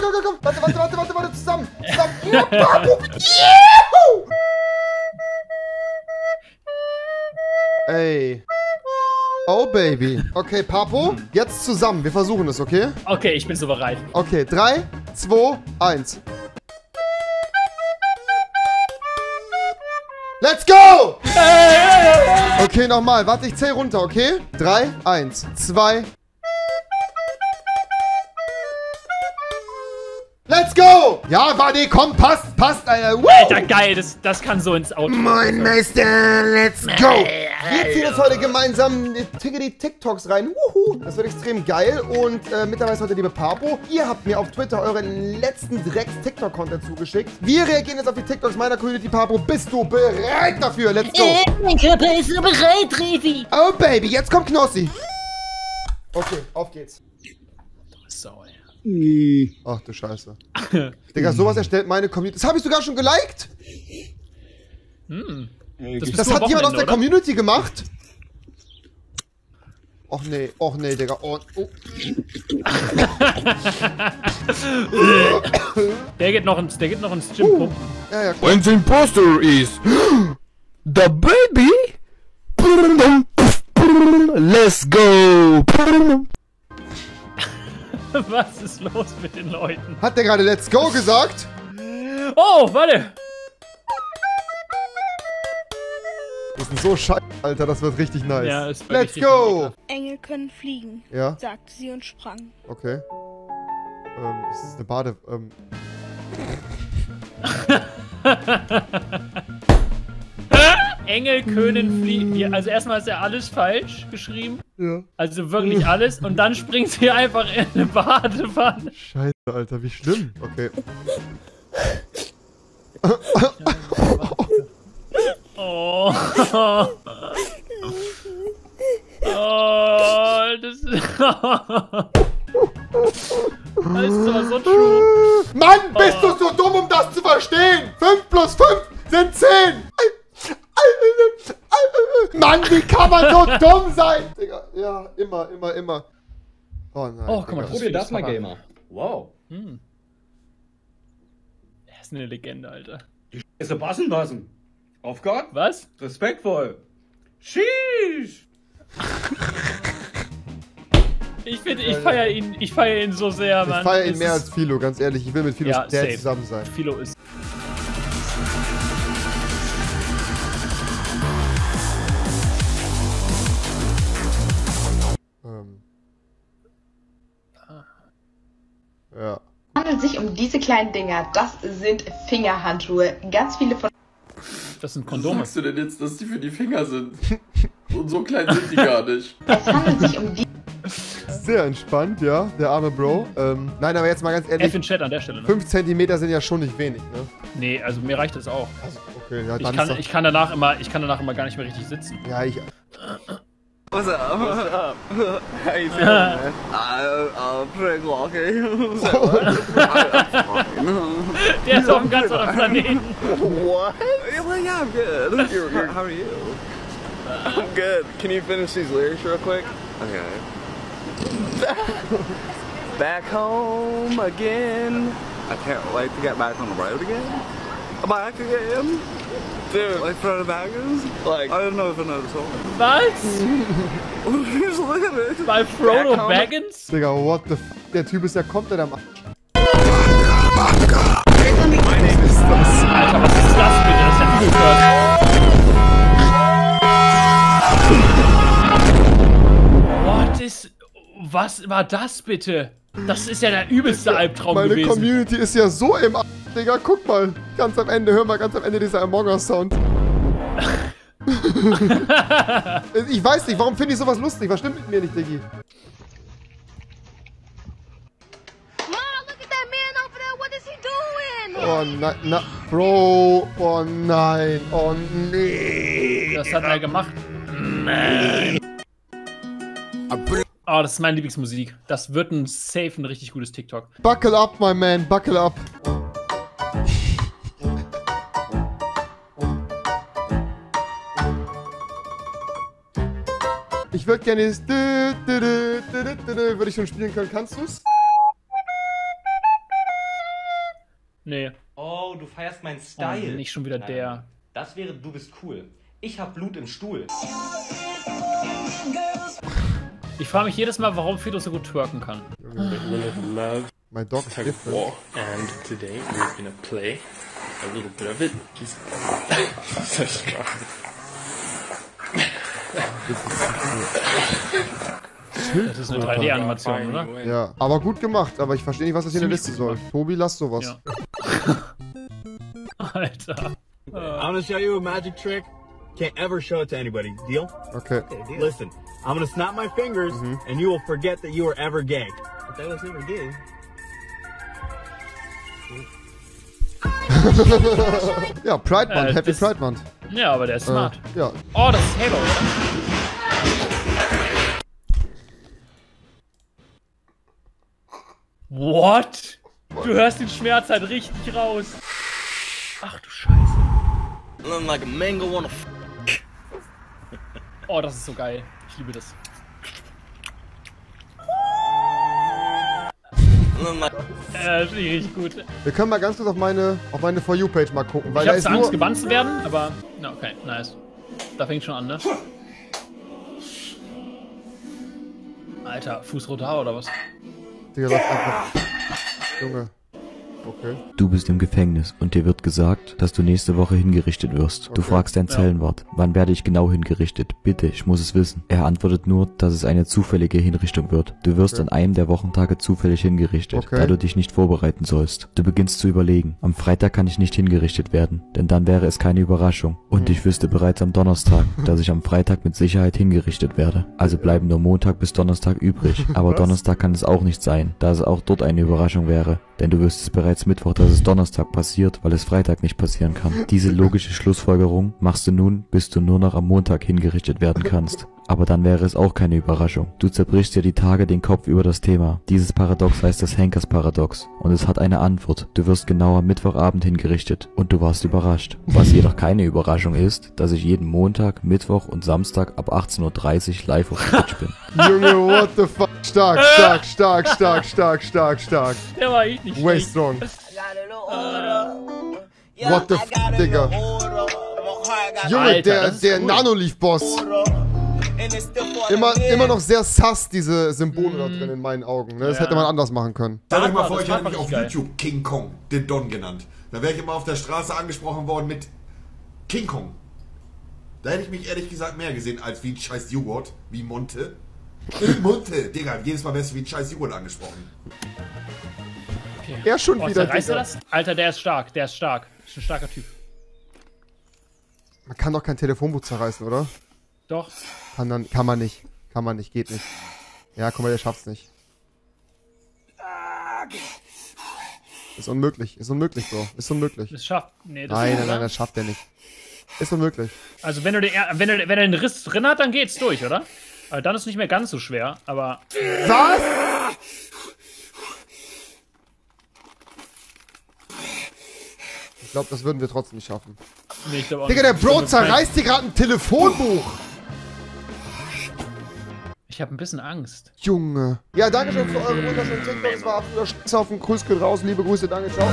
komm. Warte, zusammen. Ja, Papo. Juhu! Ey. Oh, Baby. Okay, Papo, jetzt zusammen. Wir versuchen es, okay? Okay, ich bin so bereit. Okay, 3, 2, 1. Let's go! Okay, nochmal. Warte, ich zähl runter, okay? 3, 1, 2. Let's go! Ja, warte, komm, passt, Alter. Woo! Alter, geil, das kann so ins Auto. Moin, Meister, let's go! Wir ziehen jetzt heute gemeinsam die TikToks rein. Wuhu. Das wird extrem geil. Und mit dabei ist heute liebe Papo. Ihr habt mir auf Twitter euren letzten Drecks-TikTok-Content zugeschickt. Wir reagieren jetzt auf die TikToks meiner Community. Papo, bist du bereit dafür? Let's go! Mein Körper ist so bereit, Revi. Oh, Baby, jetzt kommt Knossi. Okay, auf geht's. Sau, ey. Ach du Scheiße. Digga, sowas erstellt meine Community. Das habe ich sogar schon geliked. Das hat jemand aus der Community gemacht. Och nee, Digga. Oh. der geht noch ins Gym pumpen. Ja, klar. Wenn's Imposter ist. The Baby. Let's go. Was ist los mit den Leuten? Hat der gerade Let's Go gesagt? Oh, warte! Das ist so scheiße, Alter, das wird richtig nice. Ja, Let's Go! Engel können fliegen, ja? Sagte sie und sprang. Okay. Das ist eine Bade... Engel können fliegen. Also erstmal ist ja alles falsch geschrieben. Ja. Also wirklich alles. Und dann springt sie einfach in eine Badewanne. Scheiße, Alter, wie schlimm. Okay. Oh. Oh. Das ist... Das ist aber so true. Mann, bist du so dumm, um das zu verstehen? 5 + 5 sind 10. Mann, wie kann man so dumm sein? Digga, ja, immer. Oh nein. Oh, guck mal, probier das mal, Gamer. Wow. Er ist eine Legende, Alter. Die Scheiße passen lassen. Auf Gott. Was? Respektvoll. Sheesh. Ich feier ihn so sehr, Mann. Ich feier ihn mehr als Philo, ganz ehrlich. Ich will mit Philo zusammen sein. Philo ist... Ja. Es handelt sich um diese kleinen Dinger. Das sind Fingerhandschuhe. Ganz viele von... Das sind Kondome. Was sagst du denn jetzt, dass die für die Finger sind? Und so klein sind die gar nicht. Es handelt sich um die... Sehr entspannt, ja. Der arme Bro. Nein, aber jetzt mal ganz ehrlich. F in Chat an der Stelle. Ne? 5 Zentimeter sind ja schon nicht wenig, ne? Nee, also mir reicht das auch. Also, okay, ja, dann ich kann danach immer gar nicht mehr richtig sitzen. Ja, ich... What's up? What's up? How you feeling, man? I'm pretty lucky. Der ist auf dem ganz anderen Planeten. What? Well, yeah, I'm good. How are you? I'm good. Can you finish these lyrics real quick? Okay. Back home again. I can't wait to get back on the road again. Back again. Dude, like Frodo Baggins? Like, I don't know if I know the song. Was? Bei Frodo Baggins? Digga, what the f***? Der Typ ist ja komplett am... Alter, was ist das bitte? Das hat nie gehört. What is... Was war das bitte? Das ist ja der übelste Albtraum gewesen. Meine Community ist ja so im... Digga, guck mal. Ganz am Ende, hör mal ganz am Ende dieser Among Us Sound. Ich weiß nicht, warum finde ich sowas lustig? Was stimmt mit mir nicht, Diggi? Oh nein, na, Bro. Oh nein, oh nee. Das hat er gemacht. Nein. Oh, das ist meine Lieblingsmusik. Das wird ein safe, ein richtig gutes TikTok. Buckle up, my man, buckle up. Ich würde gerne das würde ich schon spielen können. Kannst du's? Nee. Oh, du feierst meinen Style. Oh, nicht schon wieder nein. Der. Das wäre, du bist cool. Ich hab Blut im Stuhl. Ich frage mich jedes Mal, warum Fido so gut twerken kann. My dog is different. And today we're gonna play a little bit of it. Das ist eine 3D-Animation, oder? Ja, aber gut gemacht, aber ich verstehe nicht, was das hier in der Liste soll. Tobi, lass sowas. Ja. Alter. I'm gonna show you a magic trick. Can't ever show it to anybody. Deal? Okay. Listen, I'm gonna snap my fingers and you will forget that you were ever gay. But that was never gay. Ja, Pride Month, Happy Pride Month. Ja, aber der ist smart. Ja. Oh, das ist Halo, oder? What? Du hörst den Schmerz halt richtig raus. Ach du Scheiße. Oh, das ist so geil. Ich liebe das. Das finde ich richtig gut. Wir können mal ganz kurz auf meine For You-Page mal gucken. Weil ich habe Angst, gebannt zu werden, aber... Na, okay, nice. Da fängt schon an, ne? Alter, fußrote Haar oder was? Digga, einfach. Junge. Okay. Du bist im Gefängnis und dir wird gesagt, dass du nächste Woche hingerichtet wirst. Okay. Du fragst dein Zellenwart, wann werde ich genau hingerichtet? Bitte, ich muss es wissen. Er antwortet nur, dass es eine zufällige Hinrichtung wird. Du wirst an einem der Wochentage zufällig hingerichtet, da du dich nicht vorbereiten sollst. Du beginnst zu überlegen, am Freitag kann ich nicht hingerichtet werden, denn dann wäre es keine Überraschung. Und ich wüsste bereits am Donnerstag, dass ich am Freitag mit Sicherheit hingerichtet werde. Also bleiben nur Montag bis Donnerstag übrig. Aber Donnerstag kann es auch nicht sein, da es auch dort eine Überraschung wäre. Denn du wirst es bereits Mittwoch, dass es Donnerstag passiert, weil es Freitag nicht passieren kann. Diese logische Schlussfolgerung machst du nun, bis du nur noch am Montag hingerichtet werden kannst. Aber dann wäre es auch keine Überraschung. Du zerbrichst dir die Tage den Kopf über das Thema. Dieses Paradox heißt das Henkers Paradox. Und es hat eine Antwort. Du wirst genau am Mittwochabend hingerichtet. Und du warst überrascht. Was jedoch keine Überraschung ist, dass ich jeden Montag, Mittwoch und Samstag ab 18:30 Uhr live auf Twitch bin. Junge, what the fuck? Stark, stark, stark, stark, stark, stark, stark. Der war ich nicht. Way strong. What the fuck, Digga. Junge, der Nanoleaf-Boss. Immer noch sehr sass, diese Symbole da drin in meinen Augen. Ne? Das hätte man anders machen können. Stell euch mal vor, ich hätte mich auf YouTube King Kong, den Don genannt. Da wäre ich immer auf der Straße angesprochen worden mit King Kong. Da hätte ich mich ehrlich gesagt mehr gesehen als wie ein scheiß Joghurt, wie Monte. Monte, Digga, jedes Mal wärst du wie ein scheiß Joghurt angesprochen. Okay. Er schon wieder, Digga. Das? Alter, der ist stark, der ist stark. Ist ein starker Typ. Man kann doch kein Telefonbuch zerreißen, oder? Doch. Kann man nicht, geht nicht. Ja, guck mal, der schafft's nicht. Ist unmöglich, Bro, ist unmöglich. Das schafft, nee, das nein, das schafft er nicht. Ist unmöglich. Also wenn er den Riss drin hat, dann geht's durch, oder? Also dann ist nicht mehr ganz so schwer, aber... Was? Ich glaube, das würden wir trotzdem nicht schaffen. Nee, ich glaub auch Digga, nicht. Der Bro zerreißt dir gerade ein Telefonbuch! Ich habe ein bisschen Angst. Junge. Ja, danke schön für eure wunderschönen Tipps. Das war absoluter Scheiß auf den Kuss. Geht raus. Liebe Grüße. Danke. Ciao.